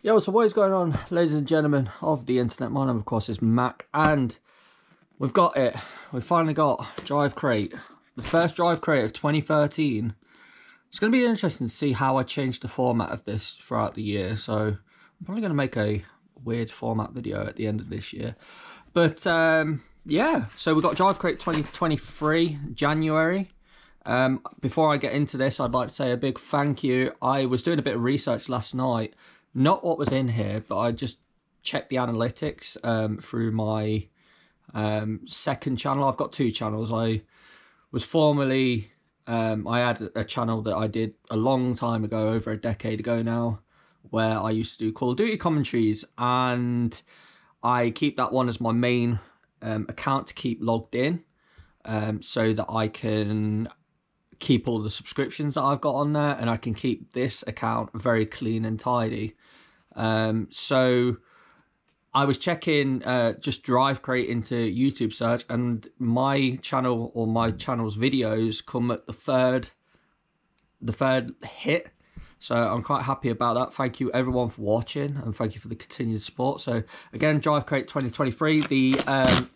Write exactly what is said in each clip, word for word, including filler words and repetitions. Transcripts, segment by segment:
Yo, so what is going on, ladies and gentlemen of the internet? My name, of course, is Mac, and we've got it. We finally got Drive Crate, the first Drive Crate of twenty thirteen. It's going to be interesting to see how I change the format of this throughout the year. So I'm probably going to make a weird format video at the end of this year. But um, yeah, so we've got Drive Crate twenty twenty-three, January. Um, before I get into this, I'd like to say a big thank you. I was doing a bit of research last night, not what was in here, but I just checked the analytics um, through my um, second channel. I've got two channels. I was formerly, um, I had a channel that I did a long time ago, over a decade ago now, where I used to do Call of Duty commentaries, and I keep that one as my main um, account to keep logged in um, so that I can keep all the subscriptions that I've got on there, and I can keep this account very clean and tidy. Um, so I was checking uh, just Drive Crate into YouTube search, and my channel or my channel's videos come at the third, the third hit. So I'm quite happy about that. Thank you everyone for watching, and thank you for the continued support. So again, Drive Crate twenty twenty-three. The um,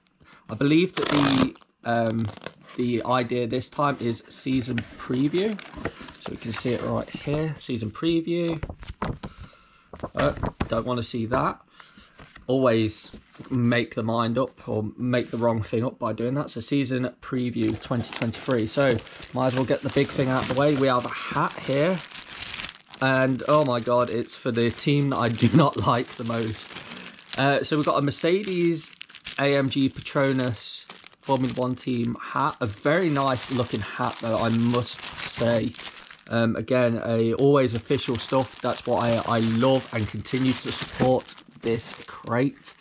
I believe that the um, the idea this time is season preview, so we can see it right here. Season preview. Uh, don't want to see that. Always make the mind up or make the wrong thing up by doing that. So season preview twenty twenty-three. So might as well get the big thing out of the way. We have a hat here, and oh my god, it's for the team that I do not like the most. Uh, so we've got a Mercedes A M G Petronas Formula One team hat, a very nice looking hat though, I must say. Um, again, a, always official stuff. That's what I, I love, and continue to support this crate.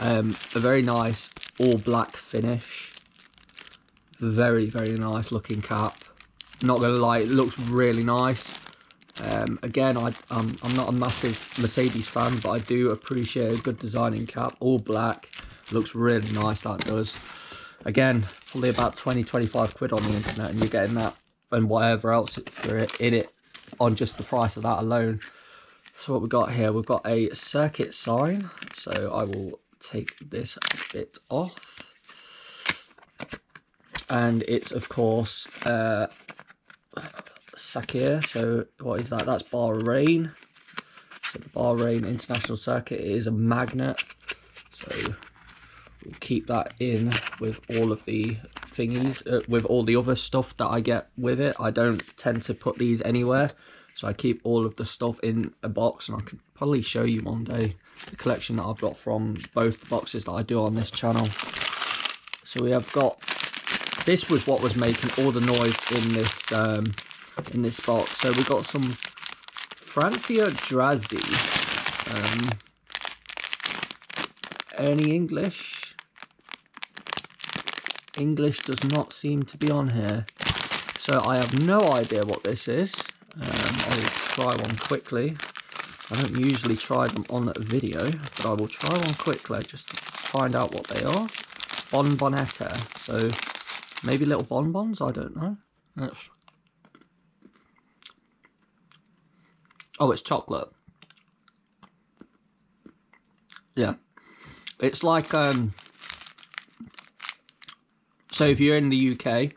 Um, a very nice all black finish. Very, very nice looking cap. Not gonna lie, it looks really nice. Um, again, I, um, I'm not a massive Mercedes fan, but I do appreciate a good designing cap. All black, looks really nice, that does. Again, probably about twenty, twenty-five quid on the internet, and you're getting that and whatever else for it in it on just the price of that alone. So what we got here, we've got a circuit sign. So I will take this bit off, and it's of course uh, Sakhir. So what is that? That's Bahrain. So the Bahrain International Circuit is a magnet. So we'll keep that in with all of the thingies, uh, with all the other stuff that I get with it. I don't tend to put these anywhere, so I keep all of the stuff in a box, and I can probably show you one day the collection that I've got from both the boxes that I do on this channel. So we have got, this was what was making all the noise in this um, in this box. So we got some Francia Drazzi. Um, any English? English does not seem to be on here, so I have no idea what this is. Um, I'll try one quickly. I don't usually try them on video, but I will try one quickly just to find out what they are. Bonbonetta, so maybe little bonbons, I don't know. That's... oh, it's chocolate. Yeah, it's like... um. So if you're in the U K,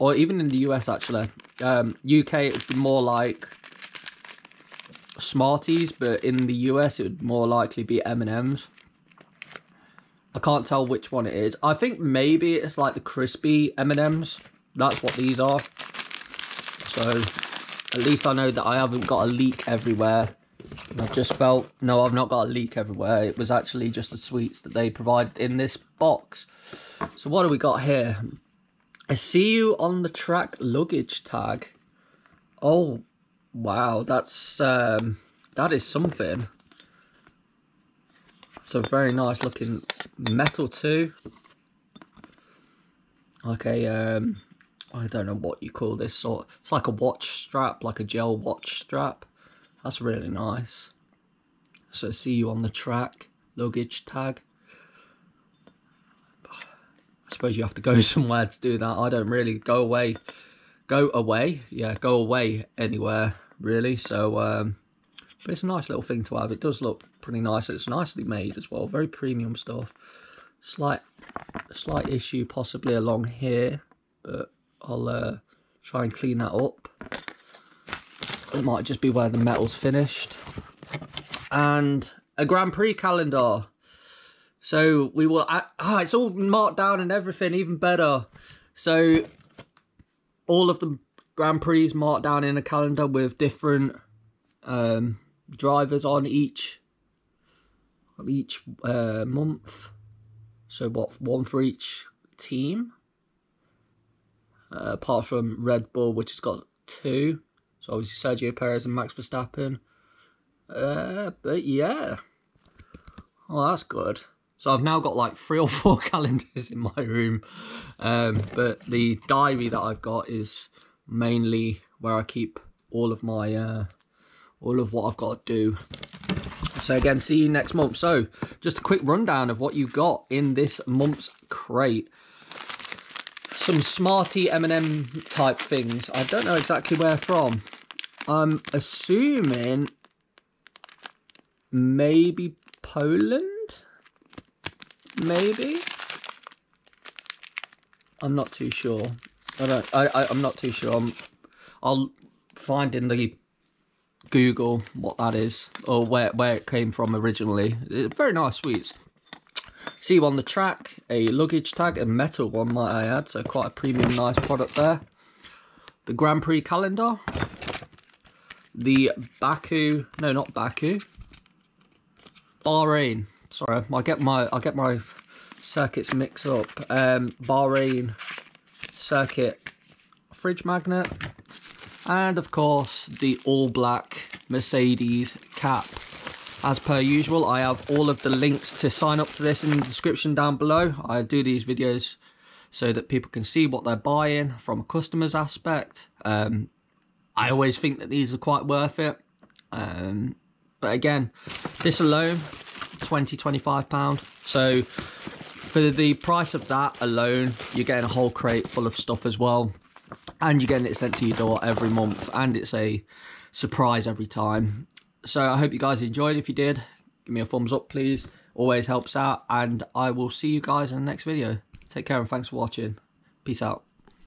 or even in the U S actually, um, U K it would be more like Smarties, but in the U S it would more likely be M and M's. I can't tell which one it is. I think maybe it's like the crispy M and M's. That's what these are. So at least I know that I haven't got a leak everywhere. I've just felt, no, I've not got a leak everywhere. It was actually just the sweets that they provided in this box. So what do we got here? I see you on the track luggage tag. Oh, wow, that's, um, that is something. It's a very nice looking metal too. Like a, um, I don't know what you call this sort. It's like a watch strap, like a gel watch strap. That's really nice. So see you on the track luggage tag. I suppose you have to go somewhere to do that. I don't really go away. Go away. Yeah, go away anywhere, really. So um, But it's a nice little thing to have. It does look pretty nice. It's nicely made as well. Very premium stuff. Slight, slight issue possibly along here, but I'll uh, try and clean that up. It might just be where the metal's finished. And a Grand Prix calendar. So we will... Ah, it's all marked down and everything, even better. So all of the Grand Prix marked down in a calendar with different um, drivers on each on each uh, month. So what, one for each team? Uh, apart from Red Bull, which has got two. So obviously Sergio Perez and Max Verstappen. Uh, but yeah. Oh, that's good. So I've now got like three or four calendars in my room. Um, but the diary that I've got is mainly where I keep all of my, uh, all of what I've got to do. So again, see you next month. So just a quick rundown of what you've got in this month's crate. Some Smarty M and M type things. I don't know exactly where from. I'm assuming maybe Poland? Maybe, I'm not too sure. I don't. I, I. I'm not too sure. I'm, I'll find in the Google what that is or where where it came from originally. It's very nice sweets. See you on the track. A luggage tag, a metal one, might I add. So quite a premium, nice product there. The Grand Prix calendar. The Baku. No, not Baku. Bahrain. Sorry, I get my I get my circuits mixed up. Um, Bahrain circuit fridge magnet, and of course the all black Mercedes cap. As per usual, I have all of the links to sign up to this in the description down below. I do these videos so that people can see what they're buying from a customer's aspect. Um, I always think that these are quite worth it. Um, but again, this alone. twenty, twenty-five pound. So for the price of that alone, you're getting a whole crate full of stuff as well, and you're getting it sent to your door every month, and it's a surprise every time. So I hope you guys enjoyed. If you did, give me a thumbs up please, always helps out, and I will see you guys in the next video. Take care and thanks for watching. Peace out.